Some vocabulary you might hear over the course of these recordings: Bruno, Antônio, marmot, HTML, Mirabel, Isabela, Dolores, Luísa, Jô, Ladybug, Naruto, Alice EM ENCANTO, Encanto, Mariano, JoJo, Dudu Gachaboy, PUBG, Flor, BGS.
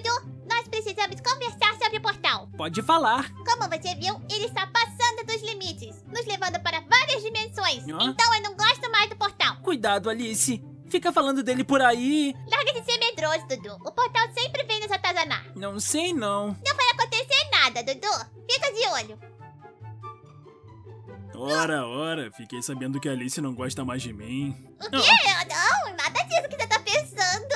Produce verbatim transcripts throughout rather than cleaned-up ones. Dudu, nós precisamos conversar sobre o portal. Pode falar. Como você viu, ele está passando dos limites, nos levando para várias dimensões. Ah. Então eu não gosto mais do portal. Cuidado, Alice. Fica falando dele por aí. Larga de ser medroso, Dudu. O portal sempre vem nos atazanar. Não sei, não. Não vai acontecer nada, Dudu. Fica de olho. Ora, ora, fiquei sabendo que a Alice não gosta mais de mim. O quê? Ah. Não, nada disso que você tá pensando.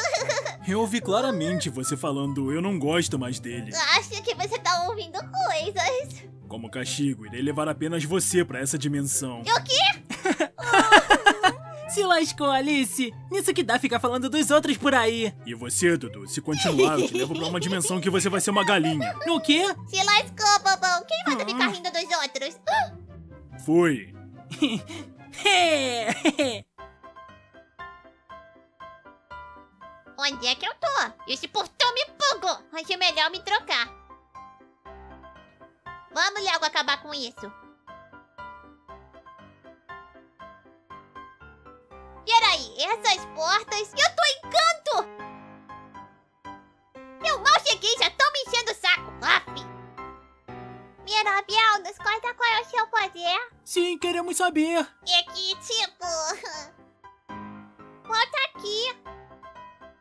Eu ouvi claramente você falando, eu não gosto mais dele. Acho que você tá ouvindo coisas. Como castigo, irei levar apenas você pra essa dimensão. O quê? Se lascou, Alice. Nisso que dá ficar falando dos outros por aí. E você, Dudu, se continuar, eu te levo pra uma dimensão que você vai ser uma galinha. O quê? Se lascou, bobão. Quem manda ah. ficar rindo dos outros? Uh. Fui. Onde é que eu tô? Esse portão me bugou. Acho melhor me trocar. Vamos logo acabar com isso. Peraí, essas portas... Eu tô Encanto! Eu mal cheguei, já tô me enchendo o saco. Aff. Mirabel, nos conta qual é o seu poder? Sim, queremos saber. É que, tipo... Volta aqui.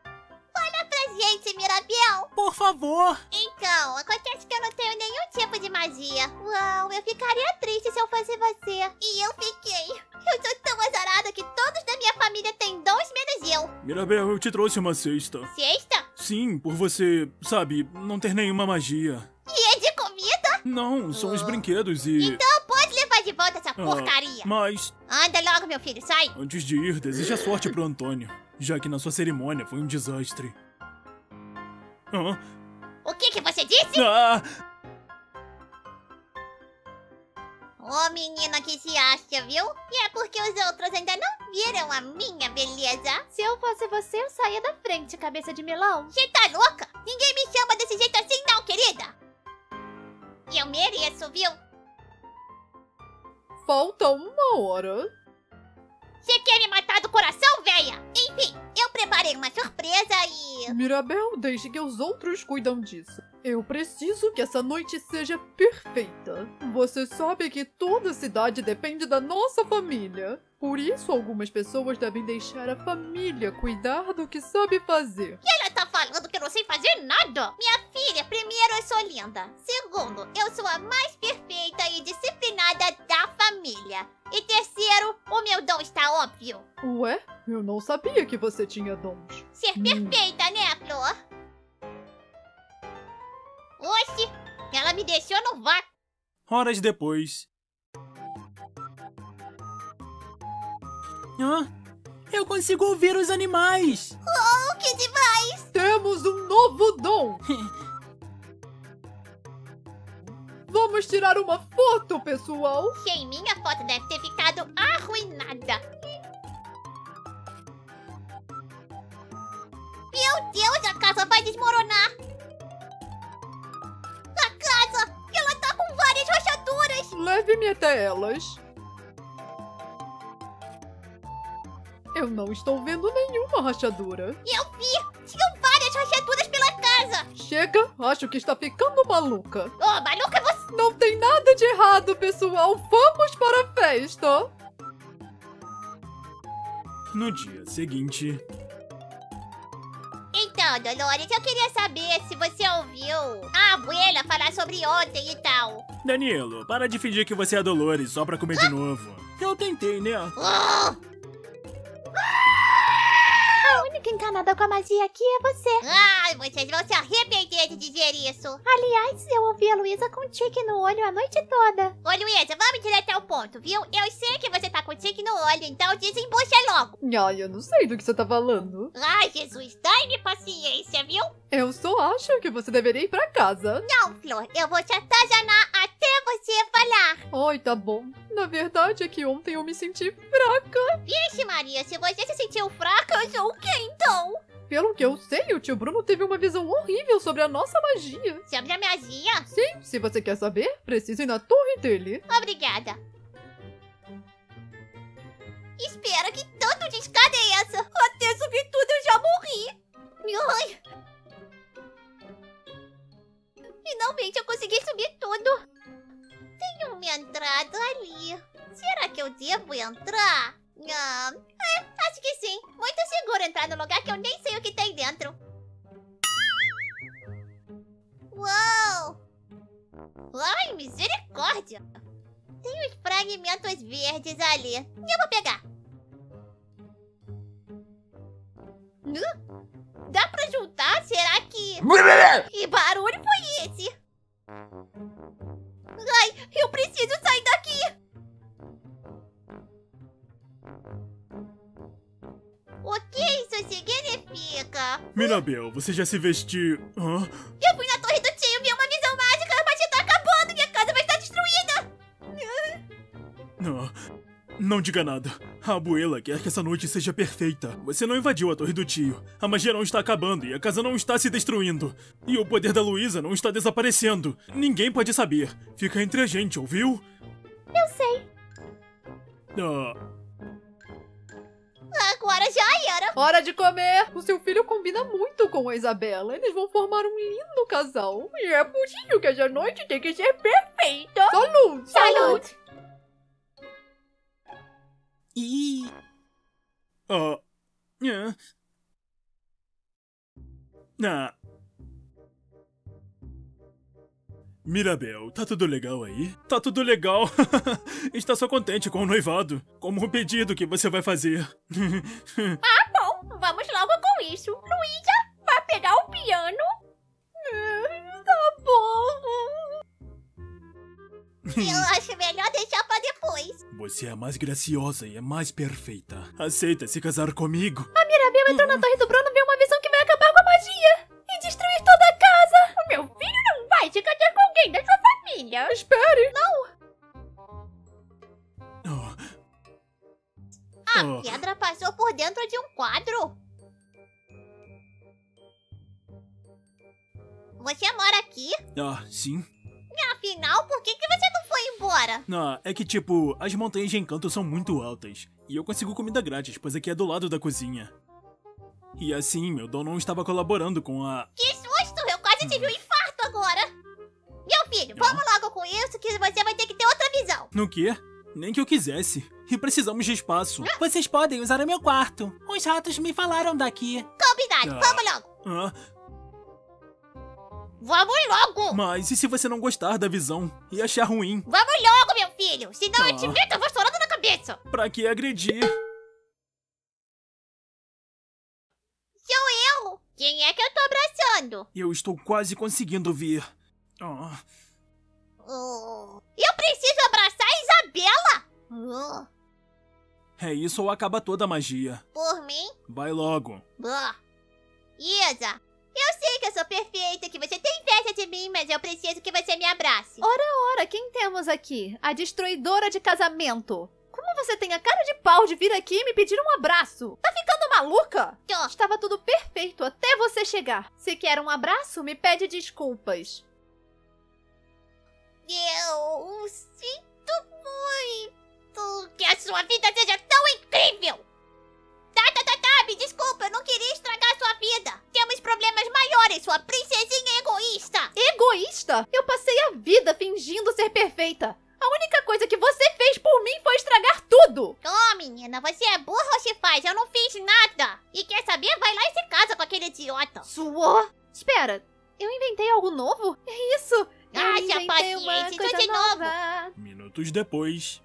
Fala pra gente, Mirabel. Por favor. Então, acontece que eu não tenho nenhum tipo de magia. Uau, eu ficaria triste se eu fosse você. E eu fiquei. Eu sou tão azarada que todos da minha família têm dons menos eu. Mirabel, eu te trouxe uma cesta. Cesta? Sim, por você, sabe, não ter nenhuma magia. E é de comida? Não, são os brinquedos e... Então pode levar de volta essa ah, porcaria. Mas... Anda logo, meu filho, sai. Antes de ir, deseja sorte pro Antônio, já que na sua cerimônia foi um desastre. Ah. O que que você disse? Ah. Ô, menina que se acha, viu? E é porque os outros ainda não viram a minha beleza. Se eu fosse você, eu saía da frente, cabeça de melão. Você tá louca? Ninguém me chama desse jeito assim não, querida. Eu mereço, viu? Falta uma hora. Você quer me matar do coração, véia? Enfim, eu preparei uma surpresa e... Mirabel, deixe que os outros cuidam disso. Eu preciso que essa noite seja perfeita. Você sabe que toda cidade depende da nossa família. Por isso, algumas pessoas devem deixar a família cuidar do que sabe fazer. E ela tá falando que eu não sei fazer nada? Minha filha, primeiro, eu sou linda. Segundo, eu sou a mais perfeita e disciplinada da família. E terceiro, o meu dom está óbvio. Ué? Eu não sabia que você tinha dons. Ser perfeita, hum. né, Flor? Oxe, ela me deixou no vácuo. Horas depois... Hã? Eu consigo ouvir os animais! Oh, que demais! Temos um novo dom! Vamos tirar uma foto, pessoal! Sim, minha foto deve ter ficado arruinada! Meu Deus, a casa vai desmoronar! A casa! Ela tá com várias rachaduras! Leve-me até elas! Eu não estou vendo nenhuma rachadura. Eu vi! Tinham várias rachaduras pela casa! Chega! Acho que está ficando maluca. Oh, maluca você! Não tem nada de errado, pessoal! Vamos para a festa! No dia seguinte... Então, Dolores, eu queria saber se você ouviu a abuela falar sobre ontem e tal. Danilo, para de fingir que você é a Dolores só pra comer ah? de novo. Eu tentei, né? Oh! A única encanada com a magia aqui é você. Ah, vocês vão se arrepender de dizer isso. Aliás, eu ouvi a Luísa com tique no olho a noite toda. Ô, Luísa, vamos direto ao ponto, viu? Eu sei que você tá com tique no olho, então desembucha logo. Ai, eu não sei do que você tá falando. Ai, Jesus, dai-me paciência, viu? Eu só acho que você deveria ir pra casa. Não, Flor, eu vou te atazanar até você falar. Ai, tá bom. Na verdade é que ontem eu me senti fraca. Vixe, Maria, se você se sentiu fraca, eu sou o quê, então? Pelo que eu sei, o tio Bruno teve uma visão horrível sobre a nossa magia. Sobre a magia? Sim, se você quer saber, precisa ir na torre dele. Obrigada. Espera, que tanto de escada é essa? Até subir tudo eu já morri. Ai... Finalmente eu consegui subir tudo. Tem uma entrada ali. Será que eu devo entrar? Ah, é, acho que sim. Muito seguro entrar no lugar que eu nem sei o que tem dentro. Uou! Ai, misericórdia! Tem uns fragmentos verdes ali. Eu vou pegar. Hã? Dá pra juntar? Será que... Que barulho foi esse? Ai, eu preciso sair daqui! O que isso significa? Mirabel, você já se vestiu... Hã? Eu fui na torre do tio, vi uma visão mágica, mas já tá acabando, minha casa vai estar destruída! Não, não diga nada. A abuela quer que essa noite seja perfeita. Você não invadiu a torre do tio. A magia não está acabando e a casa não está se destruindo. E o poder da Luísa não está desaparecendo. Ninguém pode saber. Fica entre a gente, ouviu? Eu sei. Ah... Agora já era. Hora de comer. O seu filho combina muito com a Isabela. Eles vão formar um lindo casal. E é por isso que essa noite tem que ser perfeita. Salud! Salud! E... Oh... Ah... Ah... Mirabel, tá tudo legal aí? Tá tudo legal. Está só contente com o noivado. Como o pedido que você vai fazer. Ah, bom. Vamos logo com isso. Luísa, vai pegar o piano? Tá bom. Eu acho melhor deixar pra depois. Você é a mais graciosa e é mais perfeita. Aceita se casar comigo? A Mirabel entrou na torre do Bruno e viu uma visão que vai acabar com a magia e destruir toda a casa. O meu filho não vai se casar com alguém da sua família. Espere. Não. Oh. A oh. pedra passou por dentro de um quadro. Você mora aqui? Ah, sim. Afinal, por que, que você não foi embora? Ah, é que tipo, as montanhas de Encanto são muito altas. E eu consigo comida grátis, pois aqui é do lado da cozinha. E assim, meu dono não estava colaborando com a... Que susto! Eu quase tive um infarto agora! Meu filho, vamos ah? logo com isso que você vai ter que ter outra visão. No quê? Nem que eu quisesse. E precisamos de espaço. Ah? Vocês podem usar o meu quarto. Os ratos me falaram daqui. Combinado, ah. vamos logo. Ah... Vamos logo! Mas e se você não gostar da visão e achar ruim? Vamos logo, meu filho! Senão ah. eu te meto, eu vou estourando na cabeça! Pra que agredir? Sou eu! Quem é que eu tô abraçando? Eu estou quase conseguindo ver. Ah. Oh. Eu preciso abraçar a Isabela! Oh. É isso ou acaba toda a magia? Por mim? Vai logo. Oh. Isa! Eu sei que eu sou perfeita, que você tem inveja de mim, mas eu preciso que você me abrace. Ora, ora, quem temos aqui? A destruidora de casamento. Como você tem a cara de pau de vir aqui e me pedir um abraço? Tá ficando maluca? Tô. Estava tudo perfeito até você chegar. Se quer um abraço, me pede desculpas. Eu sinto muito que a sua vida seja tão incrível. Tá, tá, tá, tá, me desculpa, eu não queria estragar a sua vida. Temos problemas maiores, sua princesinha egoísta. Egoísta? Eu passei a vida fingindo ser perfeita. A única coisa que você fez por mim foi estragar tudo. Oh, menina, você é burra ou se faz? Eu não fiz nada. E quer saber? Vai lá e se casa com aquele idiota. Sua? Espera, eu inventei algo novo? É isso. Ah, já paciência, então de nova. novo. Minutos depois...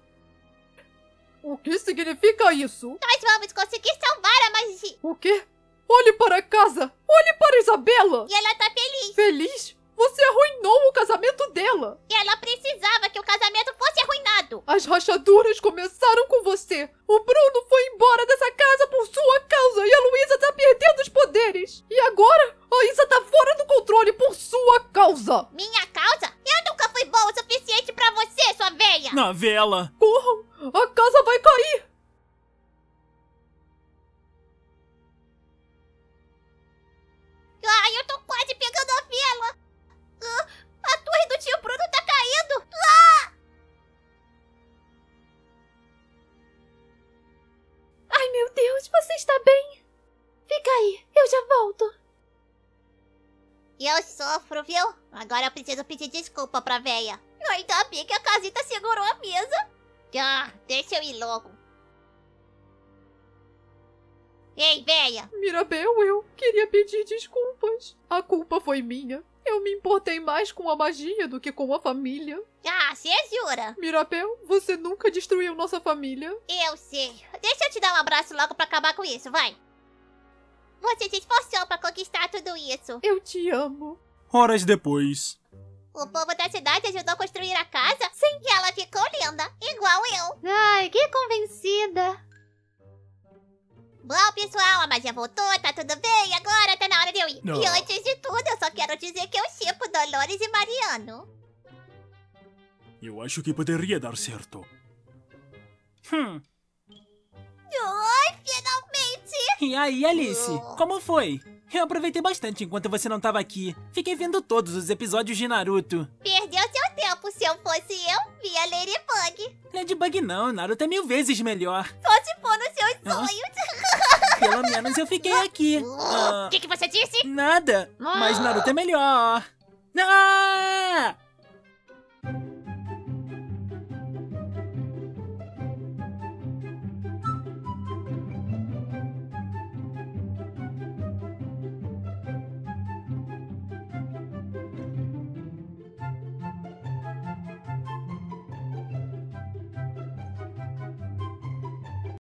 O que significa isso? Nós vamos conseguir salvar a magia. O quê? Olhe para a casa! Olhe para a Isabela! E ela tá feliz. Feliz? Você arruinou o casamento dela. E ela precisava que o casamento fosse arruinado. As rachaduras começaram com você. O Bruno foi embora dessa casa por sua causa e a Luísa tá perdendo os poderes. E agora a Isa tá fora do controle por sua causa. Minha causa? Eu nunca fui boa o suficiente pra você, sua velha. Na vela. Corram! A casa vai cair! Ai, eu tô quase pegando a vela! Ah, a torre do tio Bruno tá caindo! Ah! Ai, meu Deus, você está bem? Fica aí, eu já volto. Eu sofro, viu? Agora eu preciso pedir desculpa pra véia. Ainda bem que a casita segurou a mesa. Ah, deixa eu ir logo. Ei, véia! Mirabel, eu queria pedir desculpas. A culpa foi minha. Eu me importei mais com a magia do que com a família. Ah, você jura? Mirabel, você nunca destruiu nossa família. Eu sei. Deixa eu te dar um abraço logo pra acabar com isso, vai. Você se esforçou pra conquistar tudo isso. Eu te amo. Horas depois... O povo da cidade ajudou a construir a casa, sim, e ela ficou linda, igual eu. Ai, que convencida. Bom, pessoal, a magia voltou, tá tudo bem, agora tá na hora de eu ir. Não. E antes de tudo, eu só quero dizer que eu shippo Dolores e Mariano. Eu acho que poderia dar certo. Hum. Ai, finalmente! E aí, Alice, oh. Como foi? Eu aproveitei bastante enquanto você não tava aqui. Fiquei vendo todos os episódios de Naruto. Perdeu seu tempo. Se eu fosse eu, via Ladybug. Ladybug não, Naruto é mil vezes melhor. Só se for nos seus ah. sonhos. Pelo menos eu fiquei aqui. O uh, ah. que, que você disse? Nada, ah. mas Naruto é melhor. Ah!